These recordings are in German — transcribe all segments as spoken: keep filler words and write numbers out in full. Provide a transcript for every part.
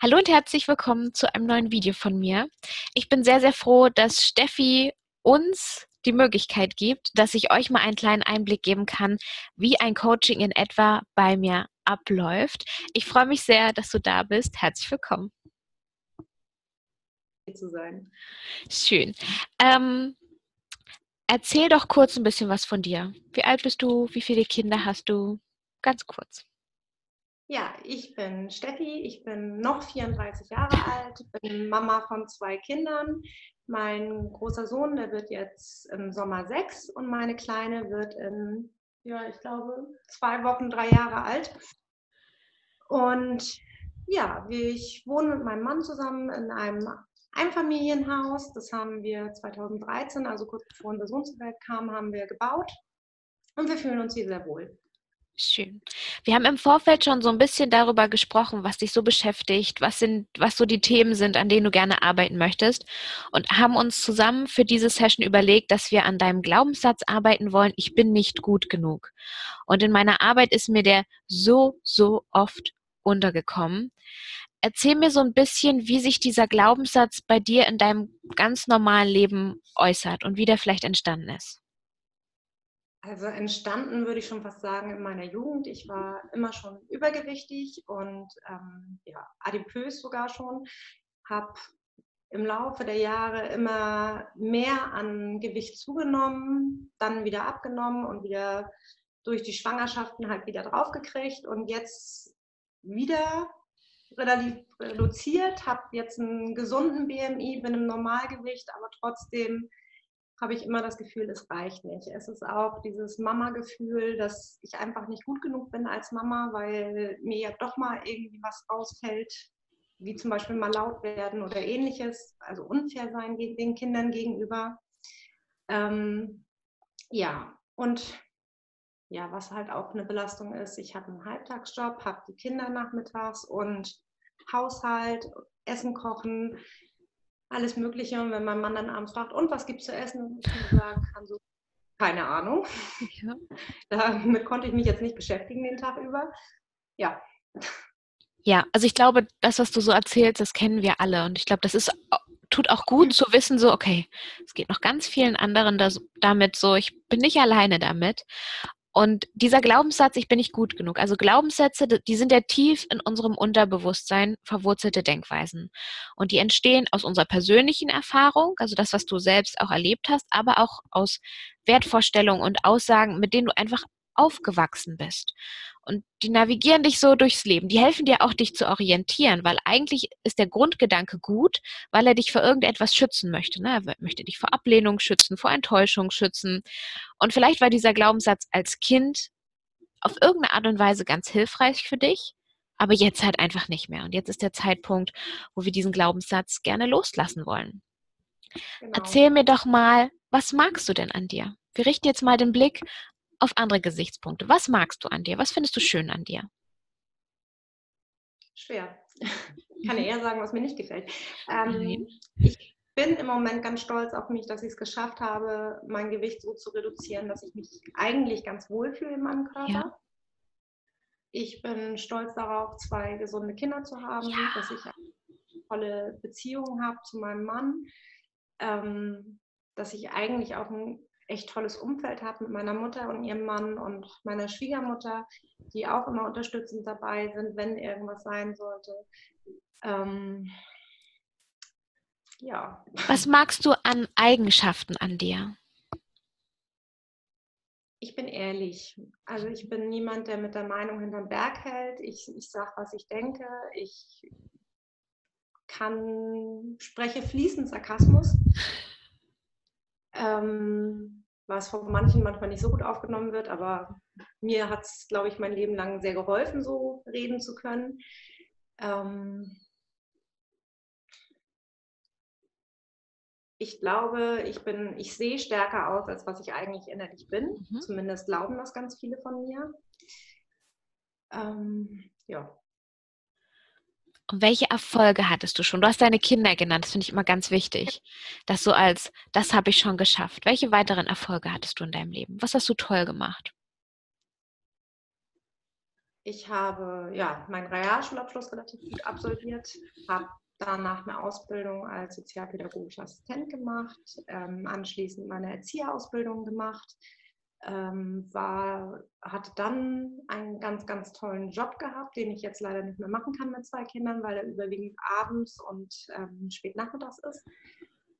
Hallo und herzlich willkommen zu einem neuen Video von mir. Ich bin sehr, sehr froh, dass Steffi uns die Möglichkeit gibt, dass ich euch mal einen kleinen Einblick geben kann, wie ein Coaching in etwa bei mir abläuft. Ich freue mich sehr, dass du da bist. Herzlich willkommen. Hier zu sein. Schön. Ähm, erzähl doch kurz ein bisschen was von dir. Wie alt bist du? Wie viele Kinder hast du? Ganz kurz. Ja, ich bin Steffi, ich bin noch vierunddreißig Jahre alt, bin Mama von zwei Kindern. Mein großer Sohn, der wird jetzt im Sommer sechs und meine Kleine wird in, ja, ich glaube, zwei Wochen drei Jahre alt. Und ja, ich wohne mit meinem Mann zusammen in einem Einfamilienhaus. Das haben wir zweitausenddreizehn, also kurz bevor unser Sohn zur Welt kam, haben wir gebaut und wir fühlen uns hier sehr wohl. Schön. Wir haben im Vorfeld schon so ein bisschen darüber gesprochen, was dich so beschäftigt, was sind, was so die Themen sind, an denen du gerne arbeiten möchtest, und haben uns zusammen für diese Session überlegt, dass wir an deinem Glaubenssatz arbeiten wollen: Ich bin nicht gut genug. Und in meiner Arbeit ist mir der so, so oft untergekommen. Erzähl mir so ein bisschen, wie sich dieser Glaubenssatz bei dir in deinem ganz normalen Leben äußert und wie der vielleicht entstanden ist. Also entstanden, würde ich schon fast sagen, in meiner Jugend. Ich war immer schon übergewichtig und ähm, ja, adipös sogar schon. Habe im Laufe der Jahre immer mehr an Gewicht zugenommen, dann wieder abgenommen und wieder durch die Schwangerschaften halt wieder draufgekriegt und jetzt wieder relativ reduziert. Habe jetzt einen gesunden B M I, bin im Normalgewicht, aber trotzdem habe ich immer das Gefühl, es reicht nicht. Es ist auch dieses Mama-Gefühl, dass ich einfach nicht gut genug bin als Mama, weil mir ja doch mal irgendwie was rausfällt, wie zum Beispiel mal laut werden oder ähnliches, also unfair sein den Kindern gegenüber. Ähm, ja, und ja, was halt auch eine Belastung ist, ich habe einen Halbtagsjob, habe die Kinder nachmittags und Haushalt, Essen kochen, alles Mögliche. Und wenn mein Mann dann abends fragt, und was gibt es zu essen, dann sagen kann so, keine Ahnung. Ja. Damit konnte ich mich jetzt nicht beschäftigen den Tag über. Ja. Ja, also ich glaube, das, was du so erzählst, das kennen wir alle. Und ich glaube, das ist, tut auch gut zu wissen, so, okay, es geht noch ganz vielen anderen das, damit so, ich bin nicht alleine damit. Und dieser Glaubenssatz, ich bin nicht gut genug. Also Glaubenssätze, die sind ja tief in unserem Unterbewusstsein verwurzelte Denkweisen. Und die entstehen aus unserer persönlichen Erfahrung, also das, was du selbst auch erlebt hast, aber auch aus Wertvorstellungen und Aussagen, mit denen du einfach aufgewachsen bist. Und die navigieren dich so durchs Leben. Die helfen dir auch, dich zu orientieren, weil eigentlich ist der Grundgedanke gut, weil er dich vor irgendetwas schützen möchte. Ne? Er möchte dich vor Ablehnung schützen, vor Enttäuschung schützen. Und vielleicht war dieser Glaubenssatz als Kind auf irgendeine Art und Weise ganz hilfreich für dich, aber jetzt halt einfach nicht mehr. Und jetzt ist der Zeitpunkt, wo wir diesen Glaubenssatz gerne loslassen wollen. Genau. Erzähl mir doch mal, was magst du denn an dir? Wir richten jetzt mal den Blick auf andere Gesichtspunkte. Was magst du an dir? Was findest du schön an dir? Schwer. Ich kann eher sagen, was mir nicht gefällt. Ähm, ich bin im Moment ganz stolz auf mich, dass ich es geschafft habe, mein Gewicht so zu reduzieren, dass ich mich eigentlich ganz wohl fühle in meinem Körper. Ja. Ich bin stolz darauf, zwei gesunde Kinder zu haben, ja, dass ich eine tolle Beziehung habe zu meinem Mann, ähm, dass ich eigentlich auch ein echt tolles Umfeld habe mit meiner Mutter und ihrem Mann und meiner Schwiegermutter, die auch immer unterstützend dabei sind, wenn irgendwas sein sollte. Ähm, ja. Was magst du an Eigenschaften an dir? Ich bin ehrlich. Also ich bin niemand, der mit der Meinung hinterm Berg hält. Ich, ich sage, was ich denke. Ich kann, spreche fließend Sarkasmus. Ähm, was von manchen manchmal nicht so gut aufgenommen wird, aber mir hat es, glaube ich, mein Leben lang sehr geholfen, so reden zu können. Ähm ich glaube, ich bin, ich sehe stärker aus, als was ich eigentlich innerlich bin. Mhm. Zumindest glauben das ganz viele von mir. Ähm, ja. Und welche Erfolge hattest du schon? Du hast deine Kinder genannt, das finde ich immer ganz wichtig. Das so als, das habe ich schon geschafft. Welche weiteren Erfolge hattest du in deinem Leben? Was hast du toll gemacht? Ich habe ja meinen Realschulabschluss relativ gut absolviert, habe danach eine Ausbildung als sozialpädagogischer Assistent gemacht, ähm, anschließend meine Erzieherausbildung gemacht, ähm, war, hatte dann einen ganz, ganz tollen Job gehabt, den ich jetzt leider nicht mehr machen kann mit zwei Kindern, weil er überwiegend abends und ähm, spät nachmittags ist.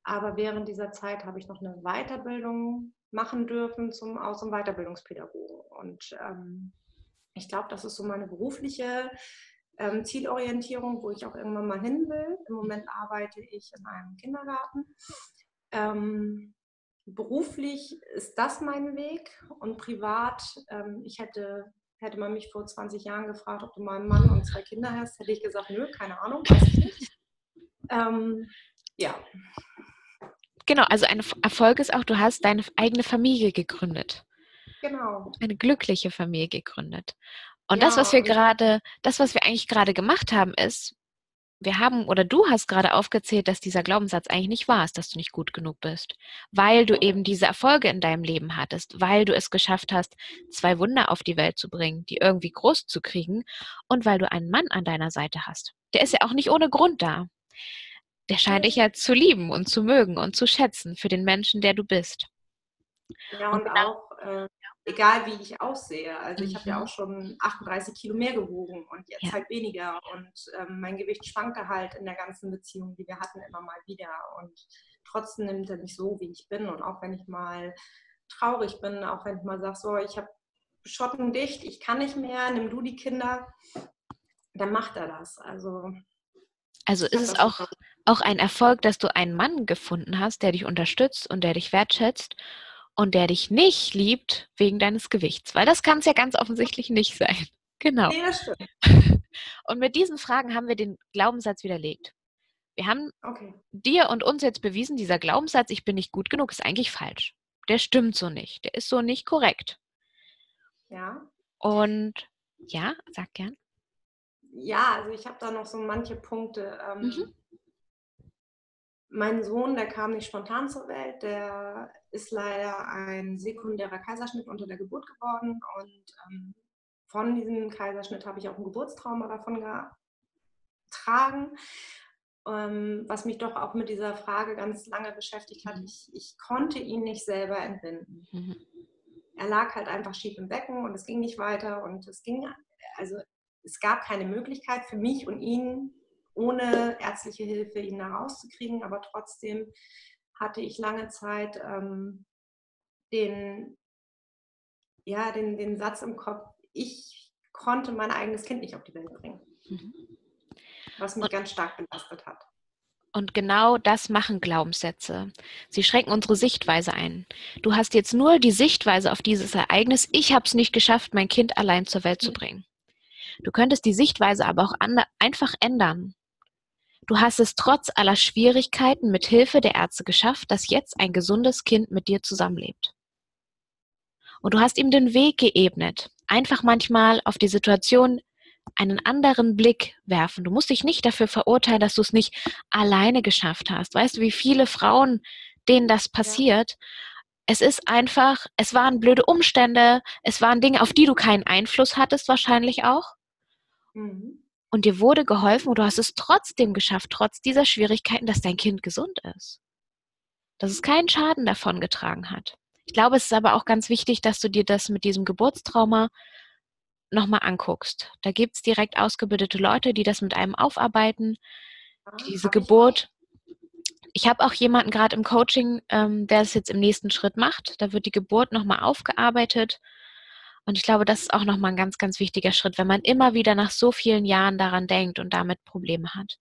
Aber während dieser Zeit habe ich noch eine Weiterbildung machen dürfen zum Aus- und Weiterbildungspädagogen und ähm, ich glaube, das ist so meine berufliche ähm, Zielorientierung, wo ich auch irgendwann mal hin will. Im Moment arbeite ich in einem Kindergarten. Ähm, beruflich ist das mein Weg und privat, ähm, ich hätte, hätte man mich vor zwanzig Jahren gefragt, ob du mal einen Mann und zwei Kinder hast, hätte ich gesagt, nö, keine Ahnung, weiß ich nicht. Ähm, ja. Genau, also ein Erfolg ist auch, du hast deine eigene Familie gegründet. Genau. Eine glückliche Familie gegründet. Und ja, das, was wir gerade, das, was wir eigentlich gerade gemacht haben, ist, wir haben oder du hast gerade aufgezählt, dass dieser Glaubenssatz eigentlich nicht wahr ist, dass du nicht gut genug bist, weil du eben diese Erfolge in deinem Leben hattest, weil du es geschafft hast, zwei Wunder auf die Welt zu bringen, die irgendwie groß zu kriegen und weil du einen Mann an deiner Seite hast. Der ist ja auch nicht ohne Grund da. Der scheint dich ja zu lieben und zu mögen und zu schätzen für den Menschen, der du bist. Ja, und, und genau, auch, äh, egal wie ich aussehe, also ich mhm. habe ja auch schon achtunddreißig Kilo mehr gewogen und jetzt ja. halt weniger und ähm, mein Gewicht schwankte halt in der ganzen Beziehung, die wir hatten, immer mal wieder und trotzdem nimmt er mich so, wie ich bin und auch wenn ich mal traurig bin, auch wenn ich mal sage, so, ich habe Schotten dicht, ich kann nicht mehr, nimm du die Kinder, dann macht er das, also... Also ist es auch, auch ein Erfolg, dass du einen Mann gefunden hast, der dich unterstützt und der dich wertschätzt und der dich nicht liebt wegen deines Gewichts, weil das kann es ja ganz offensichtlich nicht sein. Genau. Ja, stimmt. Und mit diesen Fragen haben wir den Glaubenssatz widerlegt. Wir haben okay. dir und uns jetzt bewiesen, dieser Glaubenssatz, ich bin nicht gut genug, ist eigentlich falsch. Der stimmt so nicht. Der ist so nicht korrekt. Ja. Und ja, sag gern. Ja, also ich habe da noch so manche Punkte. Ähm, mhm. Mein Sohn, der kam nicht spontan zur Welt, der ist leider ein sekundärer Kaiserschnitt unter der Geburt geworden und ähm, von diesem Kaiserschnitt habe ich auch ein Geburtstrauma davon getragen, ähm, was mich doch auch mit dieser Frage ganz lange beschäftigt hat. Ich, ich konnte ihn nicht selber entbinden. Mhm. Er lag halt einfach schief im Becken und es ging nicht weiter und es ging, also es gab keine Möglichkeit für mich und ihn, ohne ärztliche Hilfe, ihn da rauszukriegen. Aber trotzdem hatte ich lange Zeit ähm, den, ja, den, den Satz im Kopf, ich konnte mein eigenes Kind nicht auf die Welt bringen. Mhm. Was mich und, ganz stark belastet hat. Und genau das machen Glaubenssätze. Sie schränken unsere Sichtweise ein. Du hast jetzt nur die Sichtweise auf dieses Ereignis, ich habe es nicht geschafft, mein Kind allein zur Welt mhm. zu bringen. Du könntest die Sichtweise aber auch einfach ändern. Du hast es trotz aller Schwierigkeiten mit Hilfe der Ärzte geschafft, dass jetzt ein gesundes Kind mit dir zusammenlebt. Und du hast ihm den Weg geebnet. Einfach manchmal auf die Situation einen anderen Blick werfen. Du musst dich nicht dafür verurteilen, dass du es nicht alleine geschafft hast. Weißt du, wie viele Frauen, denen das passiert? Ja. Es ist einfach, es waren blöde Umstände, es waren Dinge, auf die du keinen Einfluss hattest wahrscheinlich auch. Mhm. Und dir wurde geholfen und du hast es trotzdem geschafft, trotz dieser Schwierigkeiten, dass dein Kind gesund ist. Dass es keinen Schaden davon getragen hat. Ich glaube, es ist aber auch ganz wichtig, dass du dir das mit diesem Geburtstrauma nochmal anguckst. Da gibt es direkt ausgebildete Leute, die das mit einem aufarbeiten. Ah, diese Geburt... Ich habe auch jemanden gerade im Coaching, ähm, der es jetzt im nächsten Schritt macht. Da wird die Geburt nochmal aufgearbeitet. Und ich glaube, das ist auch nochmal ein ganz, ganz wichtiger Schritt, wenn man immer wieder nach so vielen Jahren daran denkt und damit Probleme hat.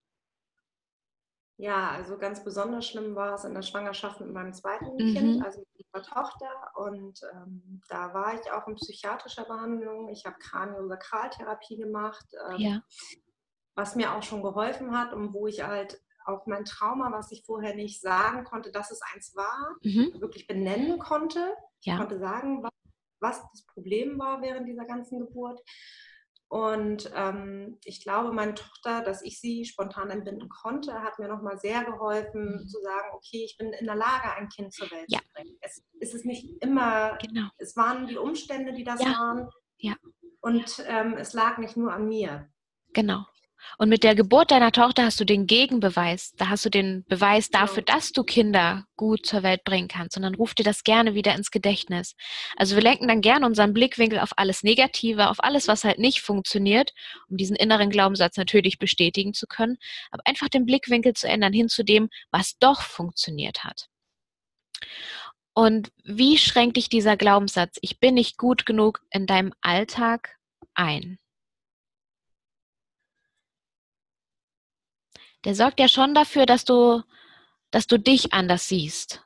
Ja, also ganz besonders schlimm war es in der Schwangerschaft mit meinem zweiten mhm. Kind, also mit meiner Tochter. Und ähm, da war ich auch in psychiatrischer Behandlung. Ich habe Kraniosakraltherapie gemacht, ähm, ja. was mir auch schon geholfen hat und wo ich halt auch mein Trauma, was ich vorher nicht sagen konnte, dass es eins war, mhm. wirklich benennen konnte. Ich ja. konnte sagen, was, was das Problem war während dieser ganzen Geburt. Und ähm, ich glaube, meine Tochter, dass ich sie spontan entbinden konnte, hat mir nochmal sehr geholfen, mhm. zu sagen, okay, ich bin in der Lage, ein Kind zur Welt ja. zu bringen. Es, es ist nicht immer, genau. es waren die Umstände, die das ja. waren. Ja. und ähm, es lag nicht nur an mir. Genau. Und mit der Geburt deiner Tochter hast du den Gegenbeweis. Da hast du den Beweis dafür, dass du Kinder gut zur Welt bringen kannst. Und dann ruft dir das gerne wieder ins Gedächtnis. Also wir lenken dann gerne unseren Blickwinkel auf alles Negative, auf alles, was halt nicht funktioniert, um diesen inneren Glaubenssatz natürlich bestätigen zu können. Aber einfach den Blickwinkel zu ändern hin zu dem, was doch funktioniert hat. Und wie schränkt dich dieser Glaubenssatz, ich bin nicht gut genug, in deinem Alltag ein? Der sorgt ja schon dafür, dass du, dass du dich anders siehst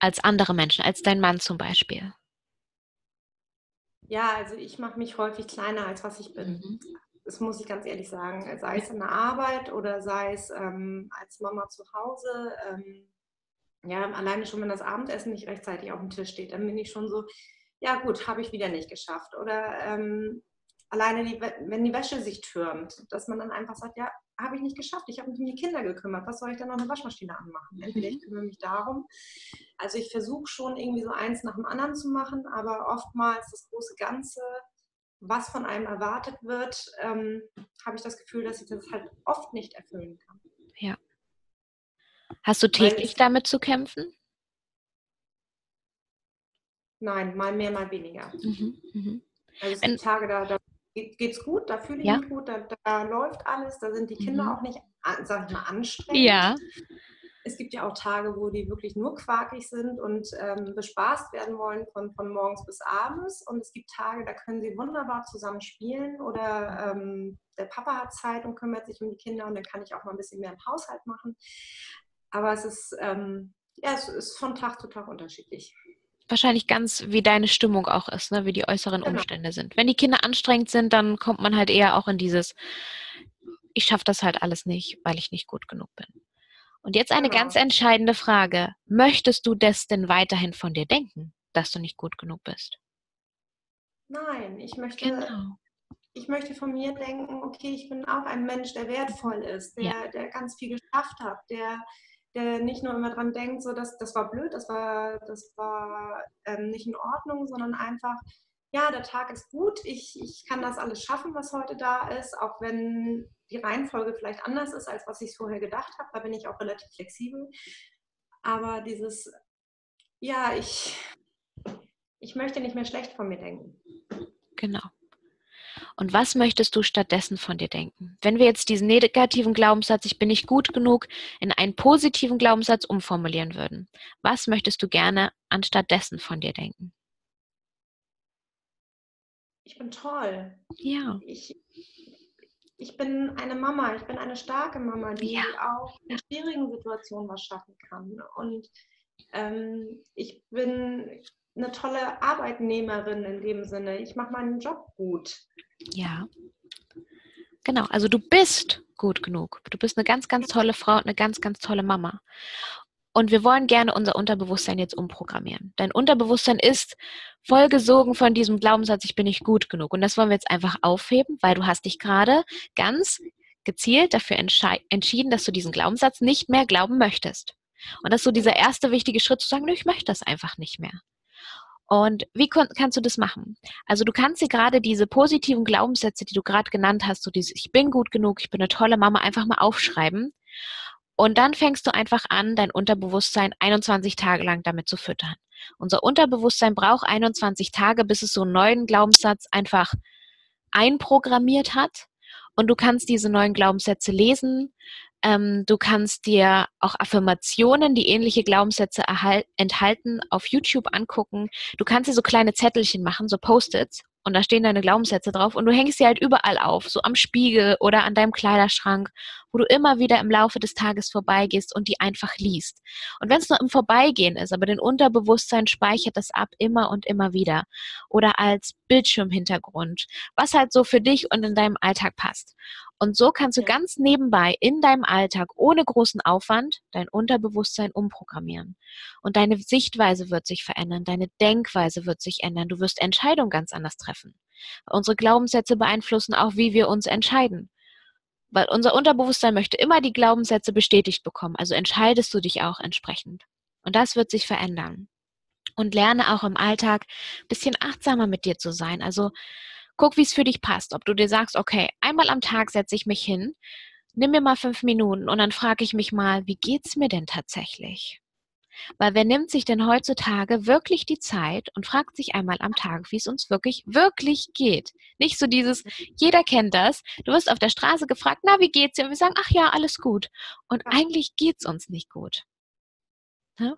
als andere Menschen, als dein Mann zum Beispiel. Ja, also ich mache mich häufig kleiner, als was ich bin. Mhm. Das muss ich ganz ehrlich sagen. Sei es in der Arbeit oder sei es ähm, als Mama zu Hause. Ähm, ja, alleine schon, wenn das Abendessen nicht rechtzeitig auf dem Tisch steht, dann bin ich schon so, ja gut, habe ich wieder nicht geschafft. Oder ähm, alleine, die, wenn die Wäsche sich türmt, dass man dann einfach sagt, ja, habe ich nicht geschafft, ich habe mich um die Kinder gekümmert, was soll ich denn noch eine Waschmaschine anmachen? Entweder ich kümmere mich darum. Also ich versuche schon irgendwie so eins nach dem anderen zu machen, aber oftmals das große Ganze, was von einem erwartet wird, ähm, habe ich das Gefühl, dass ich das halt oft nicht erfüllen kann. Ja. Hast du täglich damit zu kämpfen? Nein, mal mehr, mal weniger. Mhm, mhm. Also es gibt Tage, da, da geht's gut, da fühle ich ja. mich gut, da, da läuft alles, da sind die Kinder mhm. auch nicht, sag ich mal, anstrengend. Ja. Es gibt ja auch Tage, wo die wirklich nur quakig sind und ähm, bespaßt werden wollen von, von morgens bis abends. Und es gibt Tage, da können sie wunderbar zusammen spielen oder ähm, der Papa hat Zeit und kümmert sich um die Kinder und dann kann ich auch mal ein bisschen mehr im Haushalt machen. Aber es ist, ähm, ja, es ist von Tag zu Tag unterschiedlich. Wahrscheinlich ganz, wie deine Stimmung auch ist, ne? Wie die äußeren genau. Umstände sind. Wenn die Kinder anstrengend sind, dann kommt man halt eher auch in dieses, ich schaffe das halt alles nicht, weil ich nicht gut genug bin. Und jetzt eine genau. ganz entscheidende Frage. Möchtest du das denn weiterhin von dir denken, dass du nicht gut genug bist? Nein, ich möchte, genau. ich möchte von mir denken, okay, ich bin auch ein Mensch, der wertvoll ist, der, ja. der ganz viel geschafft hat, der... der nicht nur immer dran denkt, so dass das war blöd, das war, das war ähm, nicht in Ordnung, sondern einfach, ja, der Tag ist gut, ich, ich kann das alles schaffen, was heute da ist, auch wenn die Reihenfolge vielleicht anders ist, als was ich vorher gedacht habe, da bin ich auch relativ flexibel. Aber dieses, ja, ich, ich möchte nicht mehr schlecht von mir denken. Genau. Und was möchtest du stattdessen von dir denken? Wenn wir jetzt diesen negativen Glaubenssatz, ich bin nicht gut genug, in einen positiven Glaubenssatz umformulieren würden, was möchtest du gerne anstattdessen von dir denken? Ich bin toll. Ja. Ich, ich bin eine Mama, ich bin eine starke Mama, die ja. auch in schwierigen Situationen was schaffen kann. Und ähm, ich bin... eine tolle Arbeitnehmerin in dem Sinne. Ich mache meinen Job gut. Ja, genau. Also du bist gut genug. Du bist eine ganz, ganz tolle Frau und eine ganz, ganz tolle Mama. Und wir wollen gerne unser Unterbewusstsein jetzt umprogrammieren. Dein Unterbewusstsein ist vollgesogen von diesem Glaubenssatz, ich bin nicht gut genug. Und das wollen wir jetzt einfach aufheben, weil du hast dich gerade ganz gezielt dafür entschieden, dass du diesen Glaubenssatz nicht mehr glauben möchtest. Und das ist so dieser erste wichtige Schritt zu sagen, nö, ich möchte das einfach nicht mehr. Und wie kannst du das machen? Also du kannst dir gerade diese positiven Glaubenssätze, die du gerade genannt hast, so dieses ich bin gut genug, ich bin eine tolle Mama, einfach mal aufschreiben. Und dann fängst du einfach an, dein Unterbewusstsein einundzwanzig Tage lang damit zu füttern. Unser Unterbewusstsein braucht einundzwanzig Tage, bis es so einen neuen Glaubenssatz einfach einprogrammiert hat. Und du kannst diese neuen Glaubenssätze lesen. Ähm, du kannst dir auch Affirmationen, die ähnliche Glaubenssätze enthalten, auf YouTube angucken. Du kannst dir so kleine Zettelchen machen, so Post-its, und da stehen deine Glaubenssätze drauf und du hängst sie halt überall auf, so am Spiegel oder an deinem Kleiderschrank, wo du immer wieder im Laufe des Tages vorbeigehst und die einfach liest. Und wenn es nur im Vorbeigehen ist, aber dein Unterbewusstsein speichert das ab immer und immer wieder oder als Bildschirmhintergrund, was halt so für dich und in deinem Alltag passt. Und so kannst du ganz nebenbei in deinem Alltag ohne großen Aufwand dein Unterbewusstsein umprogrammieren. Und deine Sichtweise wird sich verändern, deine Denkweise wird sich ändern, du wirst Entscheidungen ganz anders treffen. Unsere Glaubenssätze beeinflussen auch, wie wir uns entscheiden. Weil unser Unterbewusstsein möchte immer die Glaubenssätze bestätigt bekommen, also entscheidest du dich auch entsprechend. Und das wird sich verändern. Und lerne auch im Alltag ein bisschen achtsamer mit dir zu sein, also Guck, wie es für dich passt. Ob du dir sagst, okay, einmal am Tag setze ich mich hin, nimm mir mal fünf Minuten und dann frage ich mich mal, wie geht's mir denn tatsächlich? Weil wer nimmt sich denn heutzutage wirklich die Zeit und fragt sich einmal am Tag, wie es uns wirklich, wirklich geht? Nicht so dieses, jeder kennt das, du wirst auf der Straße gefragt, na, wie geht's dir? Und wir sagen, ach ja, alles gut. Und eigentlich geht's uns nicht gut. Ne?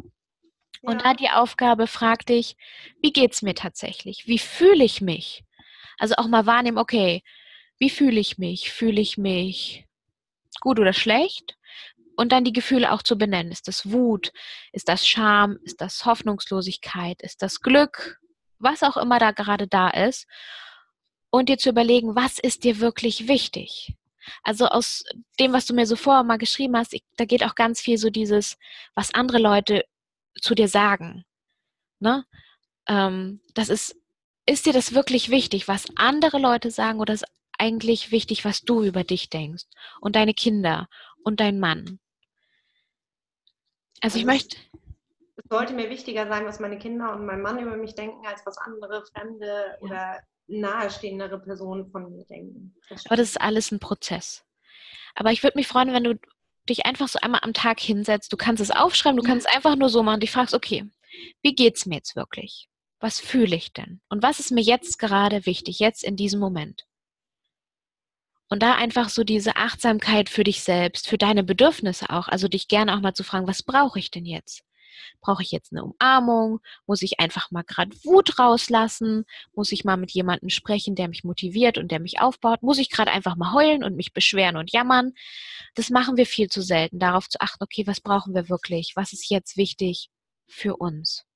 Und ja. Da die Aufgabe, frag dich, wie geht's mir tatsächlich? Wie fühle ich mich? Also auch mal wahrnehmen, okay, wie fühle ich mich? Fühle ich mich gut oder schlecht? Und dann die Gefühle auch zu benennen. Ist das Wut? Ist das Scham? Ist das Hoffnungslosigkeit? Ist das Glück? Was auch immer da gerade da ist. Und dir zu überlegen, was ist dir wirklich wichtig? Also aus dem, was du mir so vorher mal geschrieben hast, ich, da geht auch ganz viel so dieses, was andere Leute zu dir sagen. Ne? Ähm, das ist, ist dir das wirklich wichtig, was andere Leute sagen, oder ist eigentlich wichtig, was du über dich denkst und deine Kinder und dein Mann? Also ich möchte... Es sollte mir wichtiger sein, was meine Kinder und mein Mann über mich denken, als was andere, fremde oder nahestehendere Personen von mir denken. Das Aber das ist alles ein Prozess. Aber ich würde mich freuen, wenn du dich einfach so einmal am Tag hinsetzt. Du kannst es aufschreiben, du kannst es einfach nur so machen. Dich fragst, okay, wie geht's mir jetzt wirklich? Was fühle ich denn? Und was ist mir jetzt gerade wichtig, jetzt in diesem Moment? Und da einfach so diese Achtsamkeit für dich selbst, für deine Bedürfnisse auch. Also dich gerne auch mal zu fragen, was brauche ich denn jetzt? Brauche ich jetzt eine Umarmung? Muss ich einfach mal gerade Wut rauslassen? Muss ich mal mit jemandem sprechen, der mich motiviert und der mich aufbaut? Muss ich gerade einfach mal heulen und mich beschweren und jammern? Das machen wir viel zu selten, darauf zu achten, okay, was brauchen wir wirklich? Was ist jetzt wichtig für uns?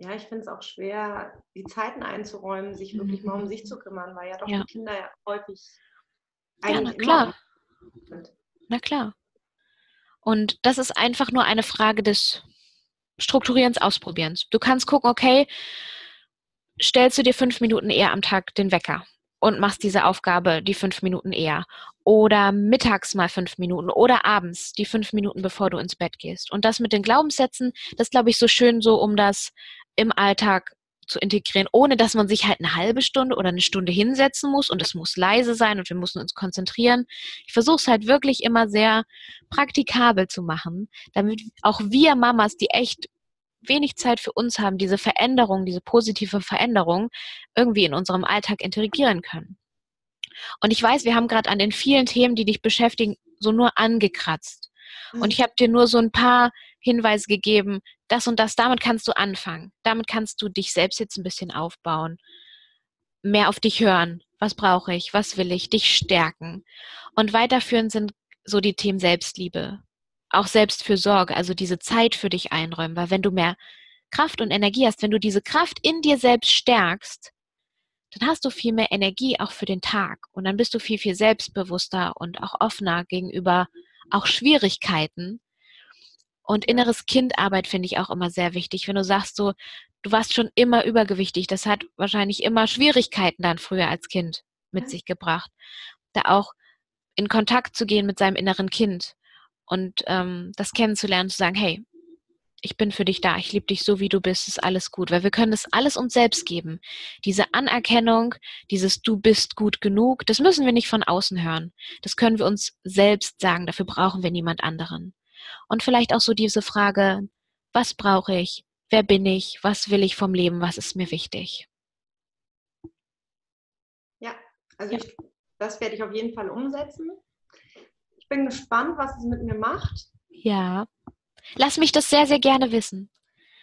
Ja, ich finde es auch schwer, die Zeiten einzuräumen, sich mhm. wirklich mal um sich zu kümmern, weil ja doch ja. die Kinder ja häufig eigentlich ja, klar. sind. Na klar. Und das ist einfach nur eine Frage des Strukturierens, Ausprobierens. Du kannst gucken, okay, stellst du dir fünf Minuten eher am Tag den Wecker und machst diese Aufgabe die fünf Minuten eher. Oder mittags mal fünf Minuten oder abends die fünf Minuten, bevor du ins Bett gehst. Und das mit den Glaubenssätzen, das glaube ich so schön so, um das im Alltag zu integrieren, ohne dass man sich halt eine halbe Stunde oder eine Stunde hinsetzen muss und es muss leise sein und wir müssen uns konzentrieren. Ich versuche es halt wirklich immer sehr praktikabel zu machen, damit auch wir Mamas, die echt wenig Zeit für uns haben, diese Veränderung, diese positive Veränderung irgendwie in unserem Alltag integrieren können. Und ich weiß, wir haben gerade an den vielen Themen, die dich beschäftigen, so nur angekratzt. Und ich habe dir nur so ein paar Hinweise gegeben, das und das, damit kannst du anfangen. Damit kannst du dich selbst jetzt ein bisschen aufbauen. Mehr auf dich hören. Was brauche ich? Was will ich? Dich stärken. Und weiterführend sind so die Themen Selbstliebe. Auch Selbstfürsorge, also diese Zeit für dich einräumen. Weil wenn du mehr Kraft und Energie hast, wenn du diese Kraft in dir selbst stärkst, dann hast du viel mehr Energie auch für den Tag. Und dann bist du viel, viel selbstbewusster und auch offener gegenüber auch Schwierigkeiten. Und inneres Kindarbeit finde ich auch immer sehr wichtig. Wenn du sagst, so, du warst schon immer übergewichtig, das hat wahrscheinlich immer Schwierigkeiten dann früher als Kind mit ja. sich gebracht. Da auch in Kontakt zu gehen mit seinem inneren Kind und ähm, das kennenzulernen, zu sagen, hey, ich bin für dich da, ich liebe dich so, wie du bist, ist alles gut. Weil wir können das alles uns selbst geben. Diese Anerkennung, dieses du bist gut genug, das müssen wir nicht von außen hören. Das können wir uns selbst sagen, dafür brauchen wir niemand anderen. Und vielleicht auch so diese Frage, was brauche ich, wer bin ich, was will ich vom Leben, was ist mir wichtig? Ja, also ja. Ich, das werde ich auf jeden Fall umsetzen. Ich bin gespannt, was es mit mir macht. Ja. Lass mich das sehr, sehr gerne wissen.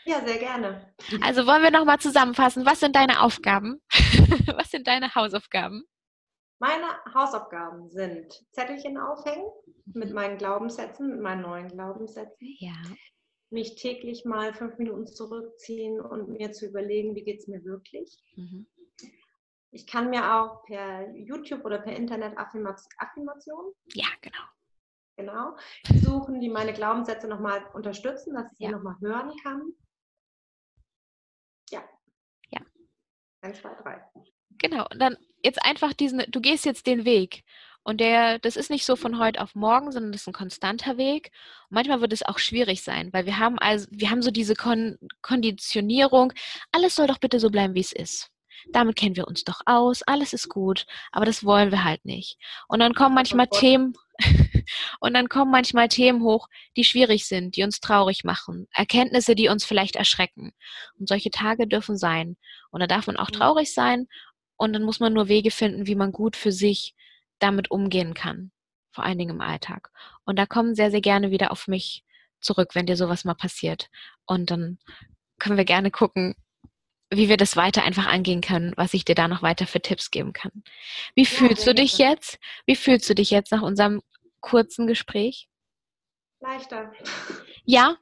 Ja, sehr gerne. Also wollen wir nochmal zusammenfassen. Was sind deine Aufgaben? Was sind deine Hausaufgaben? Meine Hausaufgaben sind Zettelchen aufhängen mit meinen Glaubenssätzen, mit meinen neuen Glaubenssätzen. Ja. Mich täglich mal fünf Minuten zurückziehen und mir zu überlegen, wie geht es mir wirklich. Mhm. Ich kann mir auch per YouTube oder per Internet Affirmationen. Ja, genau. Genau, suchen, die meine Glaubenssätze nochmal unterstützen, dass ich sie ja. nochmal hören kann. Ja. Ja. Eins, zwei, drei. Genau, und dann jetzt einfach diesen, du gehst jetzt den Weg und der, das ist nicht so von heute auf morgen, sondern das ist ein konstanter Weg. Und manchmal wird es auch schwierig sein, weil wir haben also, wir haben so diese Kon- Konditionierung, alles soll doch bitte so bleiben, wie es ist. damit kennen wir uns doch aus, alles ist gut, aber das wollen wir halt nicht. Und dann kommen manchmal Themen, und dann kommen manchmal Themen hoch, die schwierig sind, die uns traurig machen, Erkenntnisse, die uns vielleicht erschrecken. Und solche Tage dürfen sein. Und da darf man auch traurig sein und dann muss man nur Wege finden, wie man gut für sich damit umgehen kann, vor allen Dingen im Alltag. Und da kommen sehr, sehr gerne wieder auf mich zurück, wenn dir sowas mal passiert. Und dann können wir gerne gucken, wie wir das weiter einfach angehen können, was ich dir da noch weiter für Tipps geben kann. Wie ja, fühlst du dich gerne. jetzt? Wie fühlst du dich jetzt nach unserem kurzen Gespräch? Leichter. Ja?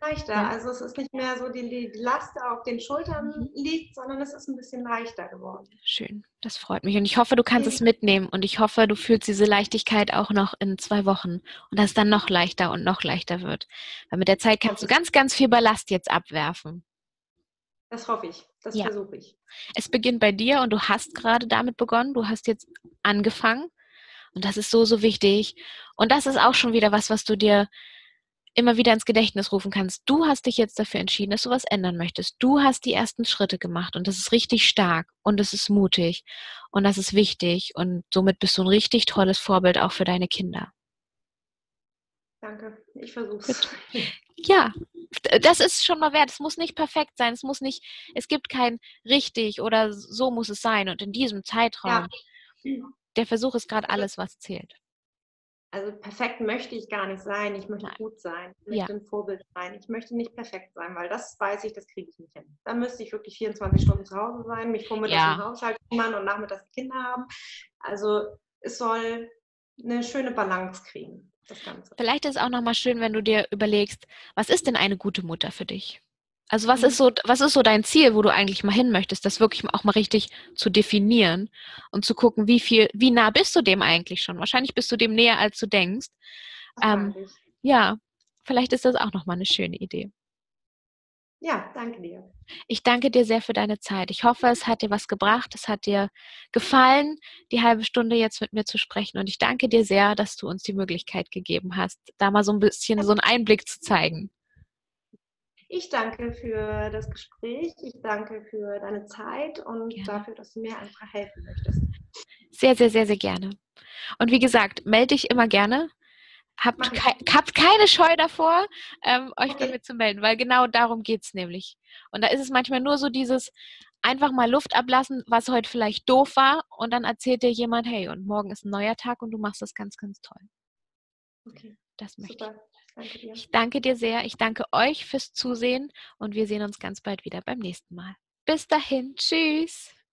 Leichter. Ja. Also es ist nicht mehr so, die Last auf den Schultern mhm. liegt, sondern es ist ein bisschen leichter geworden. Schön. Das freut mich. Und ich hoffe, du kannst okay. es mitnehmen. Und ich hoffe, du fühlst diese Leichtigkeit auch noch in zwei Wochen. Und dass es dann noch leichter und noch leichter wird. Weil mit der Zeit kannst du ganz, ganz viel Ballast jetzt abwerfen. Das hoffe ich, das ja. versuche ich. Es beginnt bei dir und du hast gerade damit begonnen, du hast jetzt angefangen und das ist so, so wichtig. Und das ist auch schon wieder was, was du dir immer wieder ins Gedächtnis rufen kannst. Du hast dich jetzt dafür entschieden, dass du was ändern möchtest. Du hast die ersten Schritte gemacht und das ist richtig stark und das ist mutig und das ist wichtig und somit bist du ein richtig tolles Vorbild auch für deine Kinder. Danke, ich versuche es. Ja, das ist schon mal wert. Es muss nicht perfekt sein. Es muss nicht, es gibt kein richtig oder so muss es sein. Und in diesem Zeitraum, ja. der Versuch ist gerade alles, was zählt. Also perfekt möchte ich gar nicht sein. Ich möchte Nein. gut sein. Ich möchte ja. ein Vorbild sein. Ich möchte nicht perfekt sein, weil das weiß ich, das kriege ich nicht hin. Da müsste ich wirklich vierundzwanzig Stunden zu Hause sein, mich vormittags ja. im Haushalt kümmern und nachmittags Kinder haben. Also es soll eine schöne Balance kriegen. Das Ganze. Vielleicht ist es auch nochmal schön, wenn du dir überlegst, was ist denn eine gute Mutter für dich? Also was, mhm. ist so, was ist so dein Ziel, wo du eigentlich mal hin möchtest, das wirklich auch mal richtig zu definieren und zu gucken, wie viel, wie nah bist du dem eigentlich schon? Wahrscheinlich bist du dem näher, als du denkst. Ähm, ja, vielleicht ist das auch nochmal eine schöne Idee. Ja, danke dir. Ich danke dir sehr für deine Zeit. Ich hoffe, es hat dir was gebracht, es hat dir gefallen, die halbe Stunde jetzt mit mir zu sprechen. Und ich danke dir sehr, dass du uns die Möglichkeit gegeben hast, da mal so ein bisschen so einen Einblick zu zeigen. Ich danke für das Gespräch, ich danke für deine Zeit und gerne. Dafür, dass du mir einfach helfen möchtest. Sehr, sehr, sehr, sehr gerne. Und wie gesagt, melde dich immer gerne. Habt, ke habt keine Scheu davor, ähm, euch okay. bei mir zu melden, weil genau darum geht es nämlich. Und da ist es manchmal nur so dieses, einfach mal Luft ablassen, was heute vielleicht doof war und dann erzählt dir jemand, hey, und morgen ist ein neuer Tag und du machst das ganz, ganz toll. Okay, das möchte Super. Ich. Danke dir. Ich danke dir sehr, ich danke euch fürs Zusehen und wir sehen uns ganz bald wieder beim nächsten Mal. Bis dahin, tschüss!